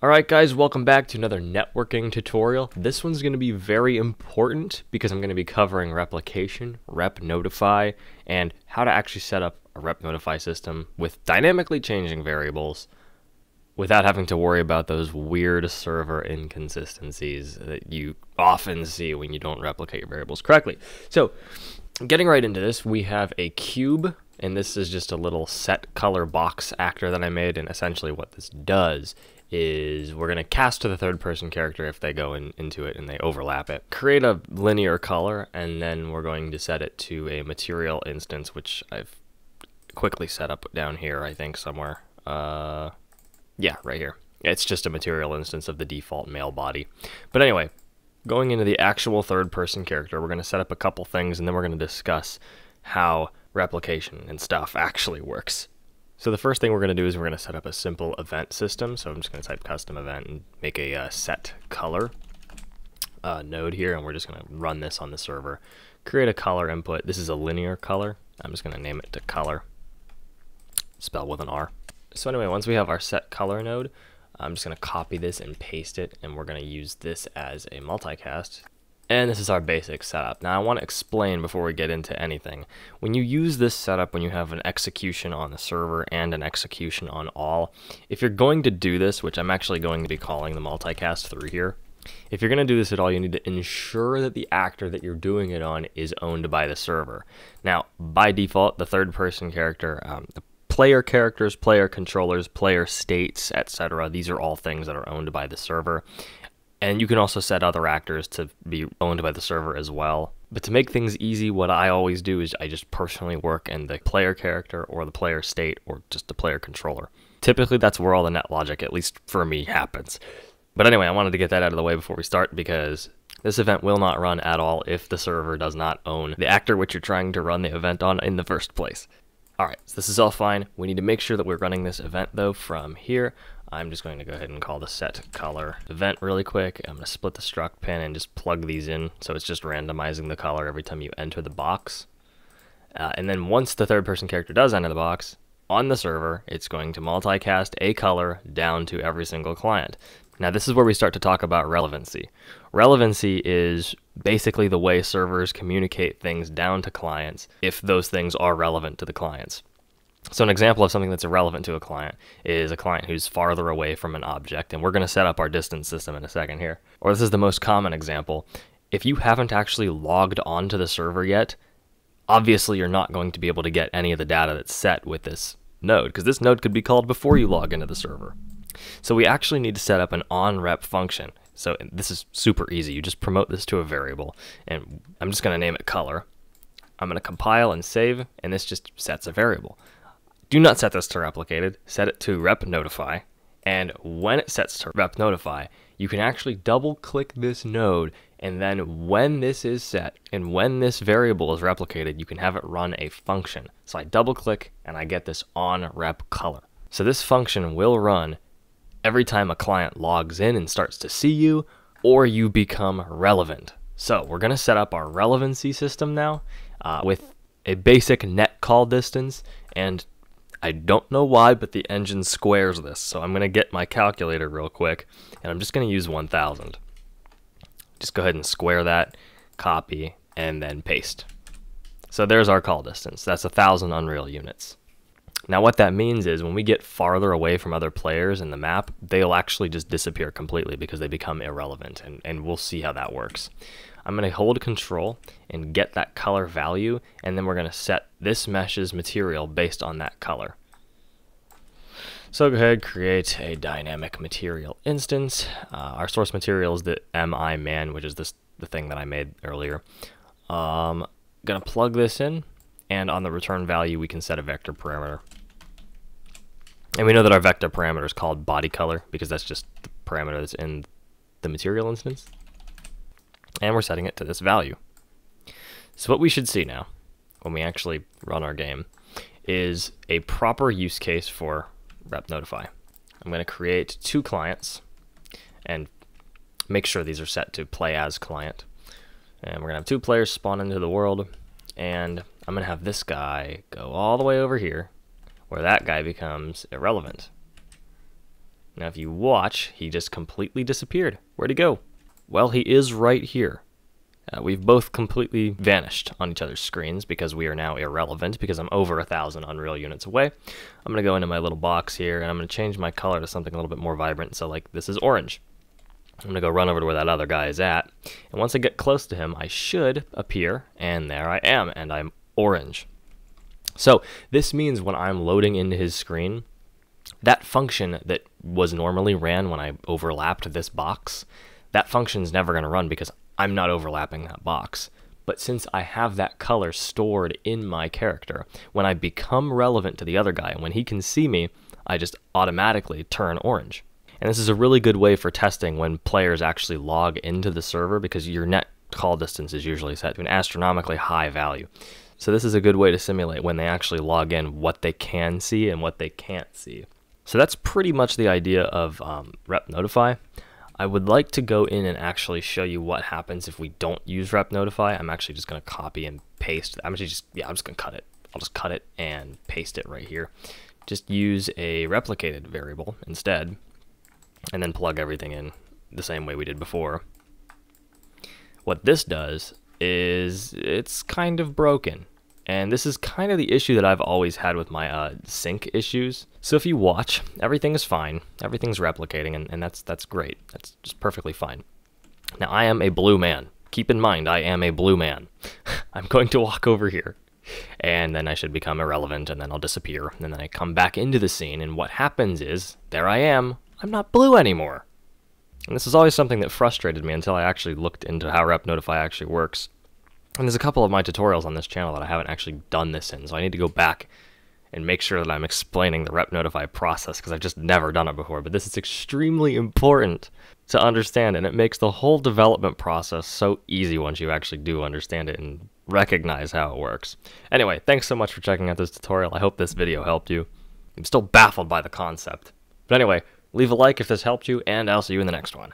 Alright guys, welcome back to another networking tutorial. This one's going to be very important because I'm going to be covering replication, RepNotify, and how to actually set up a RepNotify system with dynamically changing variables without having to worry about those weird server inconsistencies that you often see when you don't replicate variables correctly. So, getting right into this, we have a cube, and this is just a little set color box actor that I made, and essentially what this does is we're going to cast to the third person character if they go into it and they overlap it. Create a linear color, and then we're going to set it to a material instance, which I've quickly set up down here, I think, somewhere. Yeah, right here. It's just a material instance of the default male body. But anyway, going into the actual third person character, we're going to set up a couple things, and then we're going to discuss how replication and stuff actually works. So the first thing we're going to do is we're going to set up a simple event system. So I'm just going to type custom event and make a set color node here, and we're just going to run this on the server. Create a color input. This is a linear color. I'm just going to name it to color, spelled with an R. So anyway, once we have our set color node, I'm just going to copy this and paste it, and we're going to use this as a multicast. And this is our basic setup. Now I want to explain before we get into anything. When you use this setup, when you have an execution on the server and an execution on all, if you're going to do this, which I'm actually going to be calling the multicast through here, if you're going to do this at all, you need to ensure that the actor that you're doing it on is owned by the server. Now, by default, the third person character, the player characters, player controllers, player states, etc. These are all things that are owned by the server. And you can also set other actors to be owned by the server as well. But to make things easy, what I always do is I just personally work in the player character or the player state or just the player controller. Typically, that's where all the net logic, at least for me, happens. But anyway, I wanted to get that out of the way before we start because this event will not run at all if the server does not own the actor which you're trying to run the event on in the first place. Alright, so this is all fine. We need to make sure that we're running this event though from here. I'm just going to go ahead and call the set color event really quick. I'm going to split the struct pin and just plug these in. So it's just randomizing the color every time you enter the box. And then once the third person character does enter the box, on the server, it's going to multicast a color down to every single client. Now this is where we start to talk about relevancy. Relevancy is basically the way servers communicate things down to clients if those things are relevant to the clients. So an example of something that's irrelevant to a client is a client who's farther away from an object, and we're going to set up our distance system in a second here. Or this is the most common example. If you haven't actually logged onto the server yet, obviously you're not going to be able to get any of the data that's set with this node, because this node could be called before you log into the server. So we actually need to set up an onRep function. So this is super easy. You just promote this to a variable, and I'm just going to name it color. I'm going to compile and save, and this just sets a variable. Do not set this to replicated, set it to RepNotify, and when it sets to RepNotify, you can actually double click this node, and then when this is set and when this variable is replicated, you can have it run a function. So I double click and I get this on rep color. So this function will run every time a client logs in and starts to see you, or you become relevant. So we're going to set up our relevancy system now with a basic net call distance, and I don't know why, but the engine squares this. So I'm going to get my calculator real quick, and I'm just going to use 1000. Just go ahead and square that, copy, and then paste. So there's our call distance. That's 1000 Unreal units. Now what that means is when we get farther away from other players in the map, they'll actually just disappear completely because they become irrelevant, and we'll see how that works. I'm going to hold control and get that color value, and then we're going to set this mesh's material based on that color. So go ahead, create a dynamic material instance. Our source material is the MI man, which is the thing that I made earlier. Going to plug this in, and on the return value we can set a vector parameter. And we know that our vector parameter is called body color because that's just the parameter that's in the material instance. And we're setting it to this value. So what we should see now, when we actually run our game, is a proper use case for RepNotify. I'm going to create two clients and make sure these are set to play as client. And we're going to have two players spawn into the world, and I'm going to have this guy go all the way over here where that guy becomes irrelevant. Now if you watch, he just completely disappeared. Where'd he go? Well, he is right here. We've both completely vanished on each other's screens because we are now irrelevant because I'm over 1,000 Unreal units away. I'm going to go into my little box here and I'm going to change my color to something a little bit more vibrant. So like this is orange. I'm going to go run over to where that other guy is at. And once I get close to him, I should appear. And there I am. And I'm orange. So this means when I'm loading into his screen, that function that was normally ran when I overlapped this box, that function's never going to run because I'm not overlapping that box. But since I have that color stored in my character, when I become relevant to the other guy, when he can see me, I just automatically turn orange. And this is a really good way for testing when players actually log into the server because your net call distance is usually set to an astronomically high value. So this is a good way to simulate when they actually log in what they can see and what they can't see. So that's pretty much the idea of RepNotify. I would like to go in and actually show you what happens if we don't use RepNotify. I'm actually just going to copy and paste. I'm just going to cut it. I'll just cut it and paste it right here. Just use a replicated variable instead, and then plug everything in the same way we did before. What this does is it's kind of broken. And this is kind of the issue that I've always had with my sync issues. So if you watch, everything is fine. Everything's replicating, and that's great. That's just perfectly fine. Now, I am a blue man. Keep in mind, I am a blue man. I'm going to walk over here, and then I should become irrelevant, and then I'll disappear. And then I come back into the scene, and what happens is, there I am. I'm not blue anymore. And this is always something that frustrated me until I actually looked into how RepNotify actually works. And there's a couple of my tutorials on this channel that I haven't actually done this in, so I need to go back and make sure that I'm explaining the RepNotify process because I've just never done it before. But this is extremely important to understand, and it makes the whole development process so easy once you actually do understand it and recognize how it works. Anyway, thanks so much for checking out this tutorial. I hope this video helped you. I'm still baffled by the concept. But anyway, leave a like if this helped you, and I'll see you in the next one.